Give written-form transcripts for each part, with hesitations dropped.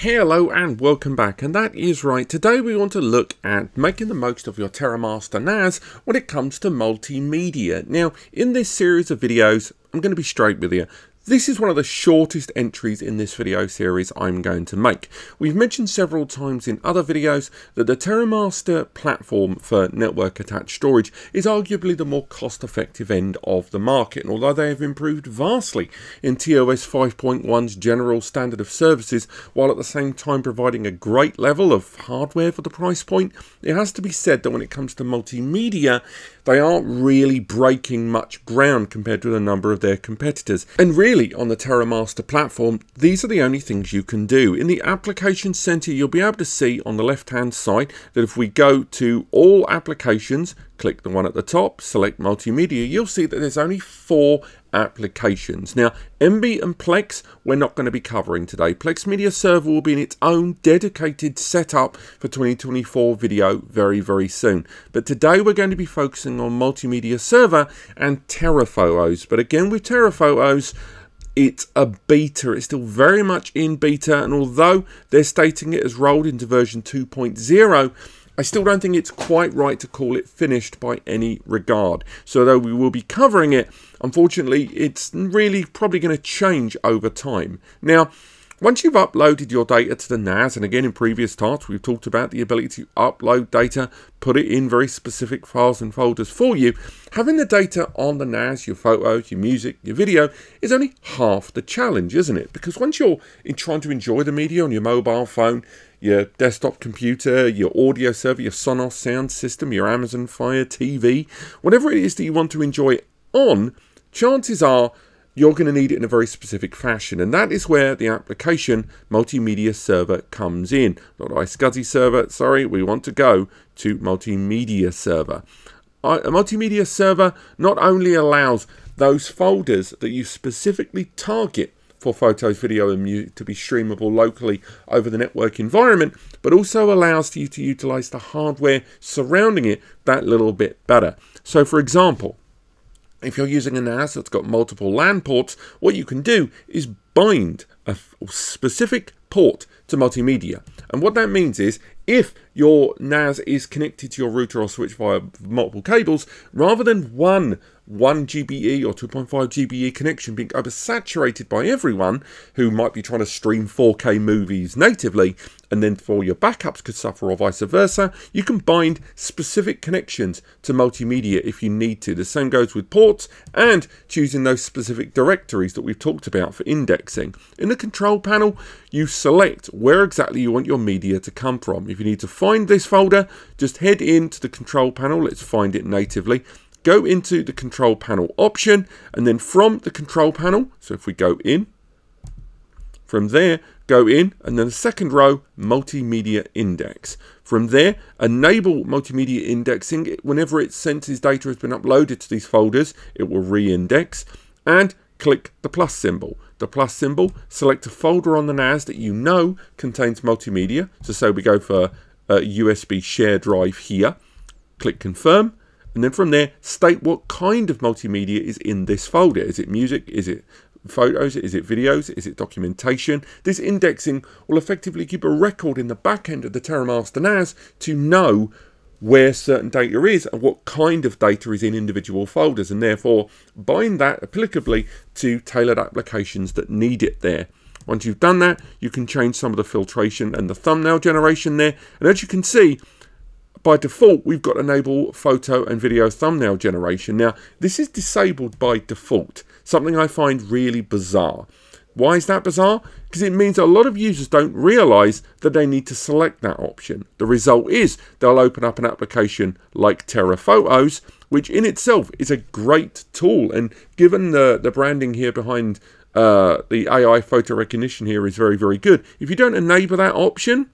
Hello and welcome back, and that is right, today we want to look at making the most of your TerraMaster NAS when it comes to multimedia. Now, in this series of videos, I'm going to be straight with you. This is one of the shortest entries in this video series I'm going to make. We've mentioned several times in other videos that the TerraMaster platform for network attached storage is arguably the more cost effective end of the market. And although they have improved vastly in TOS 5.1's general standard of services, while at the same time providing a great level of hardware for the price point, it has to be said that when it comes to multimedia, they aren't really breaking much ground compared to a number of their competitors. And really, on the TerraMaster platform, these are the only things you can do. In the application center, you'll be able to see on the left hand side that if we go to all applications, click the one at the top, select multimedia, you'll see that there's only four applications. Now, MB and Plex, we're not going to be covering today. Plex Media Server will be in its own dedicated setup for 2024 video very, very soon. But today we're going to be focusing on Multimedia Server and TerraPhotos. But again, with TerraPhotos, it's a beta, it's still very much in beta, and although they're stating it as rolled into version 2.0, I still don't think it's quite right to call it finished by any regard. So though we will be covering it, unfortunately, it's really probably going to change over time. Now, once you've uploaded your data to the NAS, and again in previous parts we've talked about the ability to upload data, put it in very specific files and folders for you, having the data on the NAS, your photos, your music, your video, is only half the challenge, isn't it? Because once you're trying to enjoy the media on your mobile phone, your desktop computer, your audio server, your Sonos sound system, your Amazon Fire TV, whatever it is that you want to enjoy on, chances are you're going to need it in a very specific fashion, and that is where the application Multimedia Server comes in. Not iSCSI server, sorry, we want to go to Multimedia Server. A Multimedia Server not only allows those folders that you specifically target for photos, video, and music to be streamable locally over the network environment, but also allows you to utilize the hardware surrounding it that little bit better. So, for example, if you're using a NAS that's got multiple LAN ports, what you can do is bind a specific port to multimedia. And what that means is, if your NAS is connected to your router or switch via multiple cables, rather than one GBE or 2.5 GBE connection being oversaturated by everyone who might be trying to stream 4K movies natively, and then for your backups could suffer or vice versa, you can bind specific connections to multimedia if you need to. The same goes with ports and choosing those specific directories that we've talked about for indexing. In the control panel, you select where exactly you want your media to come from. If you need to find this folder, just head into the control panel, let's find it natively, go into the control panel option, and then from the control panel, so if we go in, from there, go in, and then the second row, multimedia index. From there, enable multimedia indexing. Whenever it senses data has been uploaded to these folders, it will re-index, and click the plus symbol. The plus symbol, select a folder on the NAS that you know contains multimedia. So say we go for a USB share drive here, click confirm, and then from there, state what kind of multimedia is in this folder. Is it music? Is it photos? Is it videos? Is it documentation? This indexing will effectively keep a record in the back end of the TerraMaster NAS to know where certain data is and what kind of data is in individual folders, and therefore bind that applicably to tailored applications that need it there. Once you've done that, you can change some of the filtration and the thumbnail generation there, and as you can see, by default, we've got enable photo and video thumbnail generation. Now, this is disabled by default, something I find really bizarre. Why is that bizarre? Because it means a lot of users don't realize that they need to select that option. The result is they'll open up an application like TerraPhotos, which in itself is a great tool. And given the branding here behind the AI photo recognition here is very, very good. If you don't enable that option,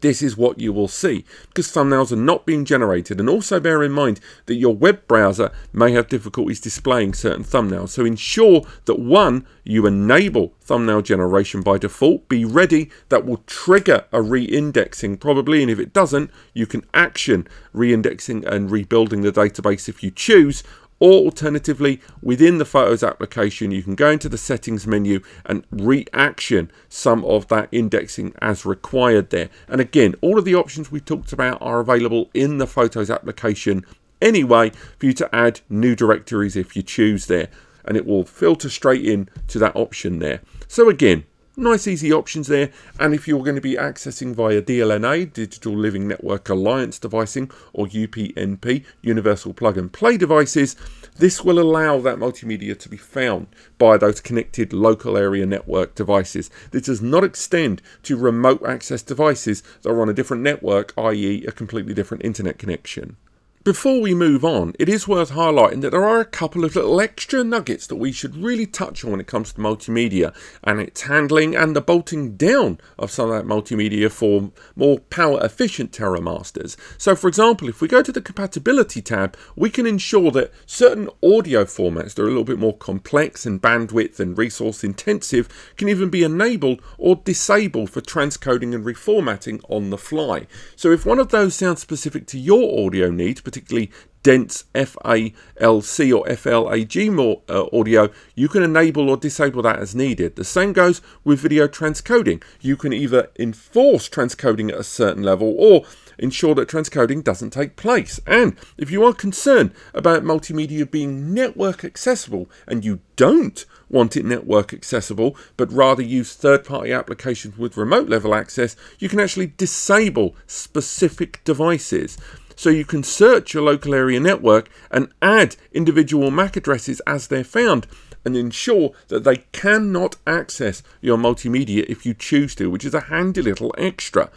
this is what you will see, because thumbnails are not being generated. And also bear in mind that your web browser may have difficulties displaying certain thumbnails. So ensure that one, you enable thumbnail generation by default. Be ready, that will trigger a re-indexing probably. And if it doesn't, you can action re-indexing and rebuilding the database if you choose. or alternatively within the Photos application you can go into the settings menu and reaction some of that indexing as required there. And again, all of the options we talked about are available in the Photos application anyway for you to add new directories if you choose there, and it will filter straight in to that option there. So again, nice easy options there. And if you're going to be accessing via DLNA, Digital Living Network Alliance devices, or UPnP, Universal Plug and Play devices, this will allow that multimedia to be found by those connected local area network devices. This does not extend to remote access devices that are on a different network, i.e. a completely different internet connection. Before we move on, it is worth highlighting that there are a couple of little extra nuggets that we should really touch on when it comes to multimedia and its handling and the bolting down of some of that multimedia for more power efficient TerraMasters. So for example, if we go to the compatibility tab, we can ensure that certain audio formats that are a little bit more complex and bandwidth and resource intensive can even be enabled or disabled for transcoding and reformatting on the fly. So if one of those sounds specific to your audio needs, particularly dense FLC or FLAG more audio, you can enable or disable that as needed. The same goes with video transcoding. You can either enforce transcoding at a certain level or ensure that transcoding doesn't take place. And if you are concerned about multimedia being network accessible and you don't want it network accessible but rather use third-party applications with remote level access, you can actually disable specific devices. So you can search your local area network and add individual MAC addresses as they're found and ensure that they cannot access your multimedia if you choose to, which is a handy little extra.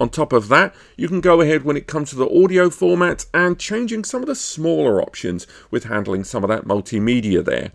On top of that, you can go ahead when it comes to the audio formats and changing some of the smaller options with handling some of that multimedia there.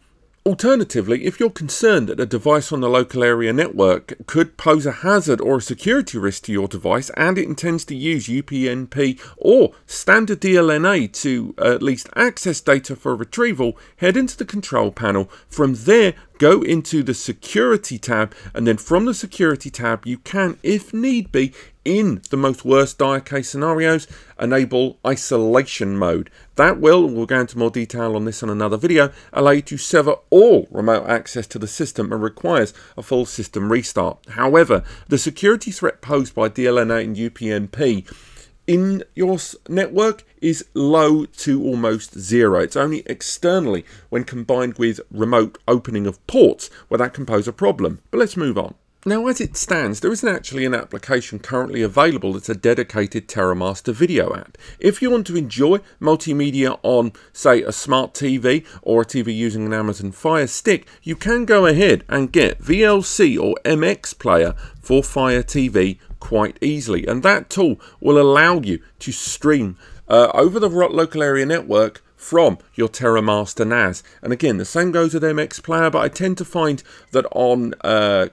Alternatively, if you're concerned that a device on the local area network could pose a hazard or a security risk to your device and it intends to use UPnP or standard DLNA to at least access data for retrieval, head into the control panel. From there, go into the security tab, and then from the security tab, you can, if need be, in the most worst dire case scenarios, enable isolation mode. That will, and we'll go into more detail on this on another video, allow you to sever all remote access to the system and requires a full system restart. However, the security threat posed by DLNA and UPnP in your network is low to almost zero. It's only externally when combined with remote opening of ports where that can pose a problem. But let's move on. Now, as it stands, there isn't actually an application currently available that's a dedicated TerraMaster video app. If you want to enjoy multimedia on, say, a smart TV or a TV using an Amazon Fire Stick, you can go ahead and get VLC or MX Player for Fire TV quite easily. And that tool will allow you to stream over the local area network from your TerraMaster NAS. And again, the same goes with MX Player, but I tend to find that on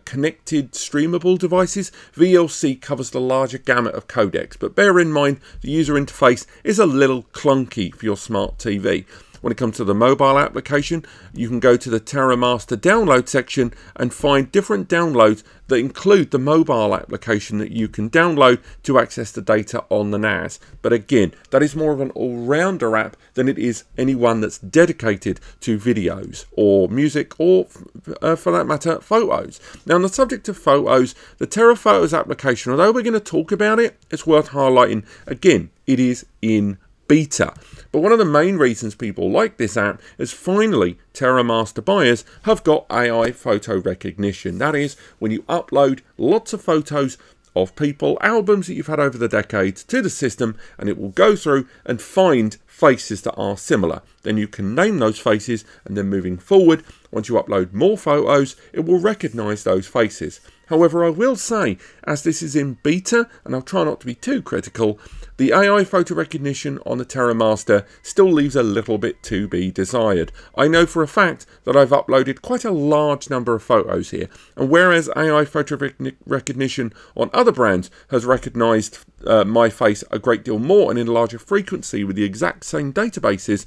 connected streamable devices, VLC covers the larger gamut of codecs. But bear in mind, the user interface is a little clunky for your smart TV. When it comes to the mobile application, you can go to the TerraMaster download section and find different downloads that include the mobile application that you can download to access the data on the NAS. But again, that is more of an all-rounder app than it is any one that's dedicated to videos or music or, for that matter, photos. Now, on the subject of photos, the TerraPhotos application, although we're going to talk about it, it's worth highlighting, again, it is in beta. But one of the main reasons people like this app is finally TerraMaster buyers have got AI photo recognition. That is, when you upload lots of photos of people, albums that you've had over the decades to the system, and it will go through and find faces that are similar. Then you can name those faces, and then moving forward, once you upload more photos, it will recognize those faces. However, I will say, as this is in beta, and I'll try not to be too critical, the AI photo recognition on the TerraMaster still leaves a little bit to be desired. I know for a fact that I've uploaded quite a large number of photos here, and whereas AI photo recognition on other brands has recognized my face a great deal more and in a larger frequency with the exact same databases,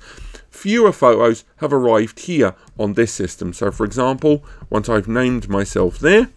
fewer photos have arrived here on this system. So for example, once I've named myself there,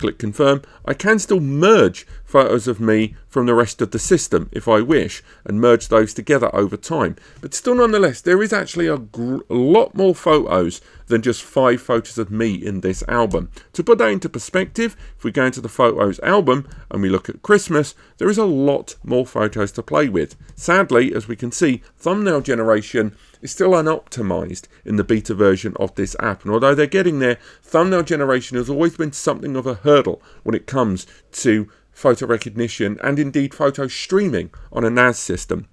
click confirm, I can still merge photos of me from the rest of the system if I wish, and merge those together over time. But still, nonetheless, there is actually a lot more photos than just 5 photos of me in this album. To put that into perspective, if we go into the Photos album and we look at Christmas, there is a lot more photos to play with. Sadly, as we can see, thumbnail generation is still unoptimized in the beta version of this app, and although they're getting there, thumbnail generation has always been something of a hurdle when it comes to photo recognition and indeed photo streaming on a NAS system.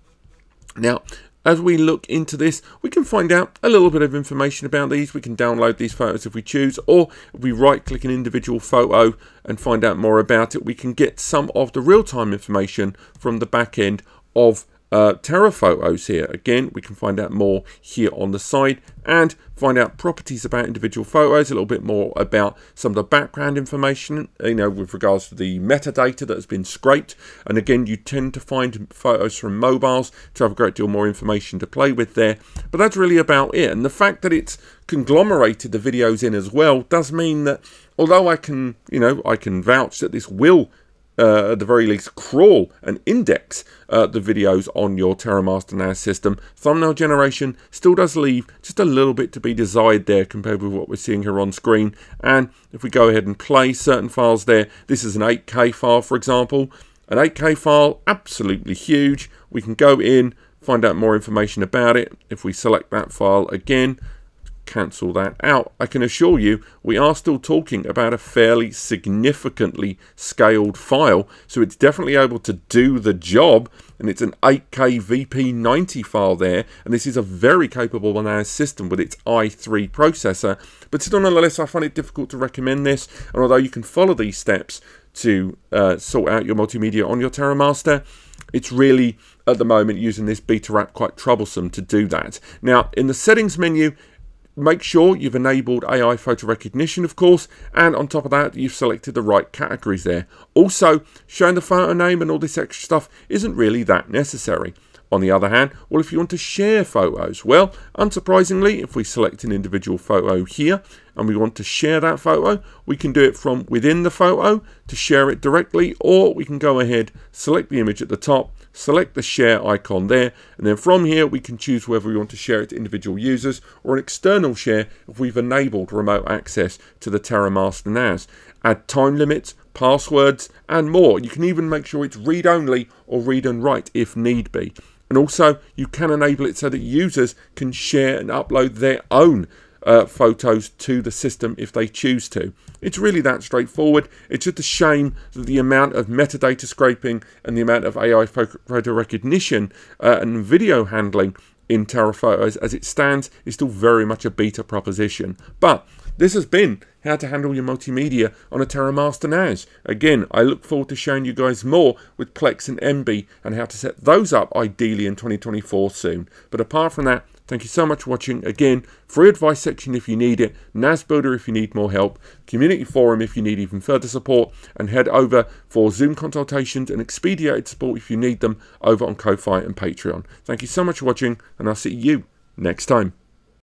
Now, as we look into this, we can find out a little bit of information about these. We can download these photos if we choose, or if we right-click an individual photo and find out more about it, we can get some of the real-time information from the back end of TerraPhotos here. Again, we can find out more here on the side and find out properties about individual photos, a little bit more about some of the background information, you know, with regards to the metadata that has been scraped. And again, you tend to find photos from mobiles to have a great deal more information to play with there. But that's really about it. And the fact that it's conglomerated the videos in as well does mean that, although I can, you know, I can vouch that this will at the very least crawl and index the videos on your TerraMaster NAS system, thumbnail generation still does leave just a little bit to be desired there compared with what we're seeing here on screen. And if we go ahead and play certain files there, this is an 8K file, for example. An 8K file, absolutely huge. We can go in, find out more information about it. If we select that file again, cancel that out, I can assure you we are still talking about a fairly significantly scaled file, so it's definitely able to do the job. And it's an 8K VP90 file there, and this is a very capable NAS system with its i3 processor. But still, nonetheless, I find it difficult to recommend this. And although you can follow these steps to sort out your multimedia on your TerraMaster, it's really, at the moment, using this beta app, quite troublesome to do that. Now, in the settings menu, make sure you've enabled AI photo recognition, of course, and on top of that, you've selected the right categories there. Also, showing the photo name and all this extra stuff isn't really that necessary. On the other hand, well, if you want to share photos, well, unsurprisingly, if we select an individual photo here and we want to share that photo, we can do it from within the photo to share it directly, or we can go ahead, select the image at the top, select the share icon there, and then from here we can choose whether we want to share it to individual users or an external share if we've enabled remote access to the TerraMaster NAS. Add time limits, passwords, and more. You can even make sure it's read-only or read and write if need be. And also, you can enable it so that users can share and upload their own photos to the system if they choose to. It's really that straightforward. It's just a shame that the amount of metadata scraping and the amount of AI photo recognition and video handling in TerraPhotos as it stands is still very much a beta proposition. But this has been how to handle your multimedia on a TerraMaster NAS. Again, I look forward to showing you guys more with Plex and MB and how to set those up ideally in 2024 soon. But apart from that, thank you so much for watching. Again, free advice section if you need it, NAS Builder if you need more help, community forum if you need even further support, and head over for Zoom consultations and expedited support if you need them over on Ko-Fi and Patreon. Thank you so much for watching, and I'll see you next time.